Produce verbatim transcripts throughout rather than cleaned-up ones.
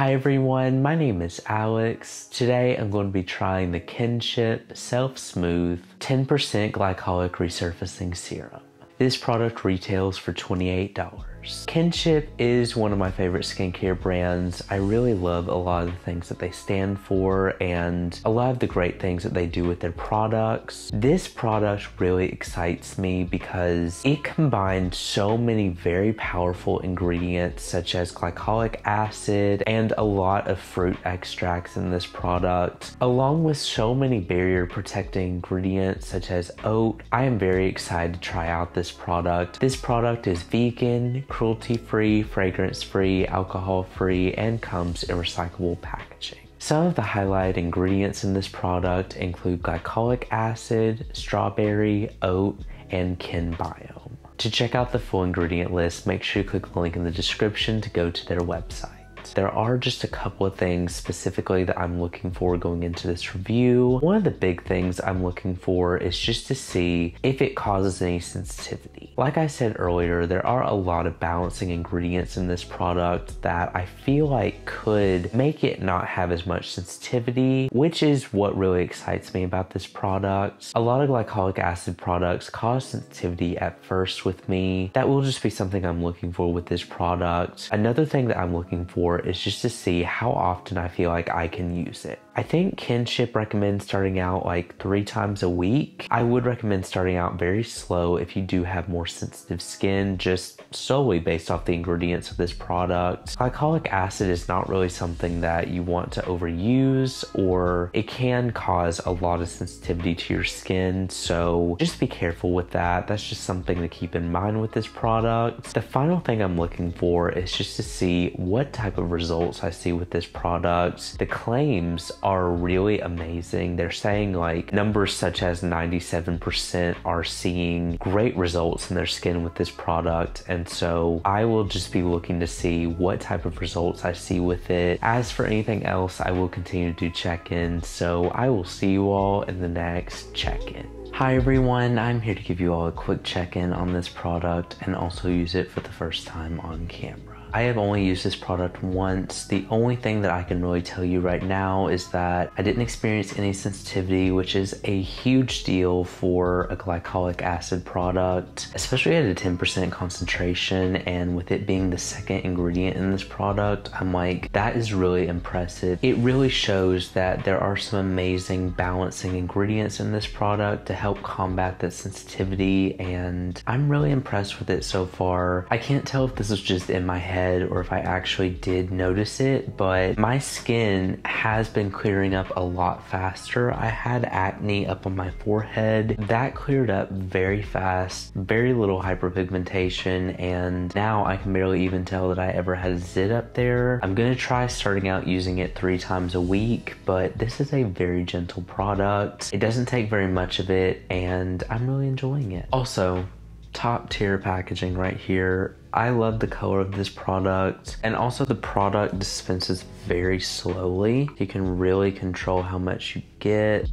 Hi everyone, my name is Alex. Today I'm going to be trying the Kinship Self-Smooth ten percent Glycolic Resurfacing Serum. This product retails for twenty-eight dollars. Kinship is one of my favorite skincare brands. I really love a lot of the things that they stand for and a lot of the great things that they do with their products. This product really excites me because it combines so many very powerful ingredients such as glycolic acid and a lot of fruit extracts in this product, along with so many barrier protecting ingredients such as oat. I am very excited to try out this product. This product is vegan, cruelty-free, fragrance-free, alcohol-free, and comes in recyclable packaging. Some of the highlighted ingredients in this product include glycolic acid, strawberry, oat, and kin biome. To check out the full ingredient list, make sure you click the link in the description to go to their website. There are just a couple of things specifically that I'm looking for going into this review. One of the big things I'm looking for is just to see if it causes any sensitivity. Like I said earlier, there are a lot of balancing ingredients in this product that I feel like could make it not have as much sensitivity, which is what really excites me about this product. A lot of glycolic acid products cause sensitivity at first with me. That will just be something I'm looking for with this product. Another thing that I'm looking for is just to see how often I feel like I can use it. I think Kinship recommends starting out like three times a week. I would recommend starting out very slow if you do have more sensitive skin, just solely based off the ingredients of this product. Glycolic acid is not really something that you want to overuse, or it can cause a lot of sensitivity to your skin, so just be careful with that. That's just something to keep in mind with this product. The final thing I'm looking for is just to see what type of results I see with this product. The claims are really amazing. They're saying like numbers such as ninety-seven percent are seeing great results in their skin with this product, and so I will just be looking to see what type of results I see with it. As for anything else, I will continue to do check-ins, so I will see you all in the next check-in. Hi everyone, I'm here to give you all a quick check-in on this product and also use it for the first time on camera. I have only used this product once. The only thing that I can really tell you right now is that I didn't experience any sensitivity, which is a huge deal for a glycolic acid product, especially at a ten percent concentration, and with it being the second ingredient in this product, I'm like, that is really impressive. It really shows that there are some amazing balancing ingredients in this product to help combat that sensitivity, and I'm really impressed with it so far. I can't tell if this is just in my head or if I actually did notice it, but my skin has been clearing up a lot faster. I had acne up on my forehead. That cleared up very fast, very little hyperpigmentation, and now I can barely even tell that I ever had a zit up there. I'm gonna try starting out using it three times a week, but this is a very gentle product. It doesn't take very much of it, and I'm really enjoying it. Also, top tier packaging right here. I love the color of this product, and also the product dispenses very slowly. You can really control how much you get.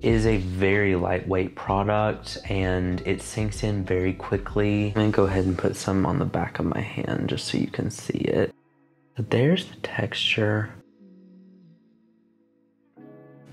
It is a very lightweight product and it sinks in very quickly. I'm gonna go ahead and put some on the back of my hand just so you can see it. But there's the texture.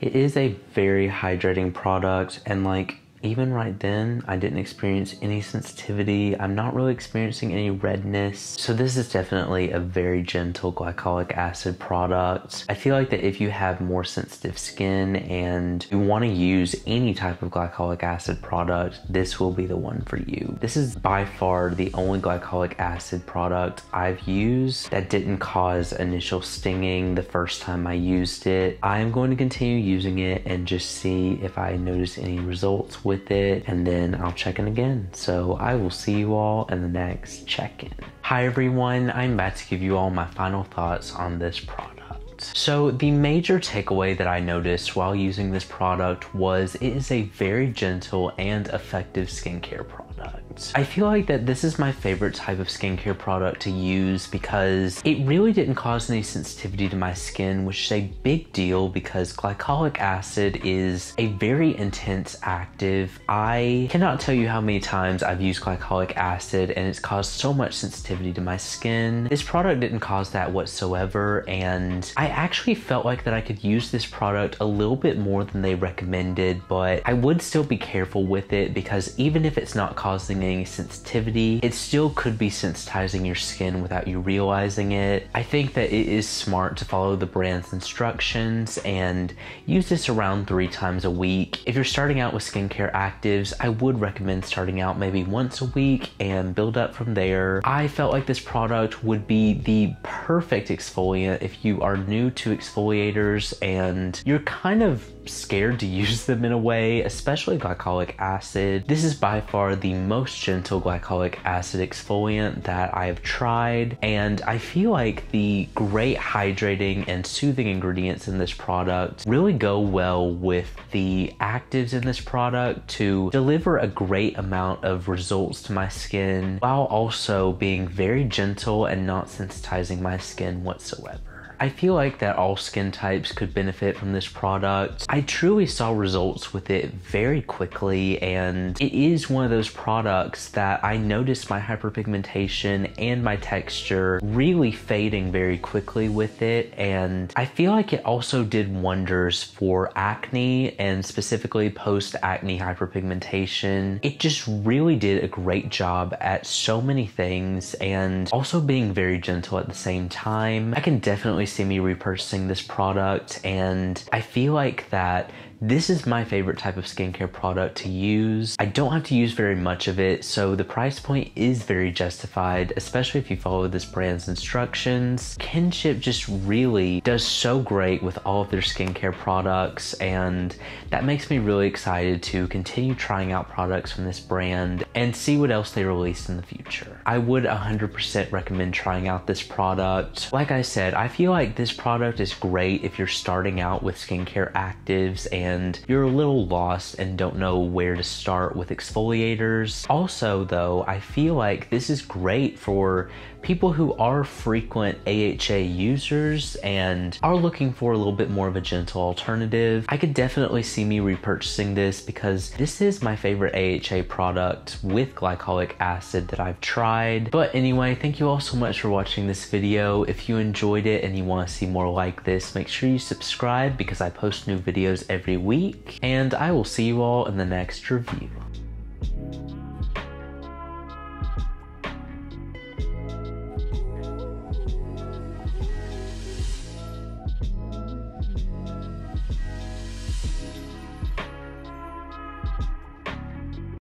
It is a very hydrating product, and like even right then, I didn't experience any sensitivity. I'm not really experiencing any redness. So this is definitely a very gentle glycolic acid product. I feel like that if you have more sensitive skin and you want to use any type of glycolic acid product, this will be the one for you. This is by far the only glycolic acid product I've used that didn't cause initial stinging the first time I used it. I am going to continue using it and just see if I notice any results with it, and then I'll check in again. So I will see you all in the next check-in. Hi everyone, I'm about to give you all my final thoughts on this product. So the major takeaway that I noticed while using this product was it is a very gentle and effective skincare product. results. I feel like that this is my favorite type of skincare product to use because it really didn't cause any sensitivity to my skin, which is a big deal because glycolic acid is a very intense active. I cannot tell you how many times I've used glycolic acid and it's caused so much sensitivity to my skin. This product didn't cause that whatsoever, and I actually felt like that I could use this product a little bit more than they recommended, but I would still be careful with it because even if it's not causing any sensitivity, it still could be sensitizing your skin without you realizing it. I think that it is smart to follow the brand's instructions and use this around three times a week. If you're starting out with skincare actives, I would recommend starting out maybe once a week and build up from there. I felt like this product would be the perfect exfoliant if you are new to exfoliators and you're kind of scared to use them in a way, especially glycolic acid. This is by far the most gentle glycolic acid exfoliant that I have tried, and I feel like the great hydrating and soothing ingredients in this product really go well with the actives in this product to deliver a great amount of results to my skin while also being very gentle and not sensitizing my skin whatsoever. I feel like that all skin types could benefit from this product. I truly saw results with it very quickly, and it is one of those products that I noticed my hyperpigmentation and my texture really fading very quickly with it, and I feel like it also did wonders for acne and specifically post-acne hyperpigmentation. It just really did a great job at so many things and also being very gentle at the same time. I can definitely see me repurchasing this product, and I feel like that this is my favorite type of skincare product to use. I don't have to use very much of it, so the price point is very justified, especially if you follow this brand's instructions. Kinship just really does so great with all of their skincare products, and that makes me really excited to continue trying out products from this brand and see what else they release in the future. I would one hundred percent recommend trying out this product. Like I said, I feel like this product is great if you're starting out with skincare actives and and you're a little lost and don't know where to start with exfoliators. Also though, I feel like this is great for people who are frequent A H A users and are looking for a little bit more of a gentle alternative. I could definitely see me repurchasing this because this is my favorite A H A product with glycolic acid that I've tried. But anyway, thank you all so much for watching this video. If you enjoyed it and you want to see more like this, make sure you subscribe because I post new videos every week, and I will see you all in the next review.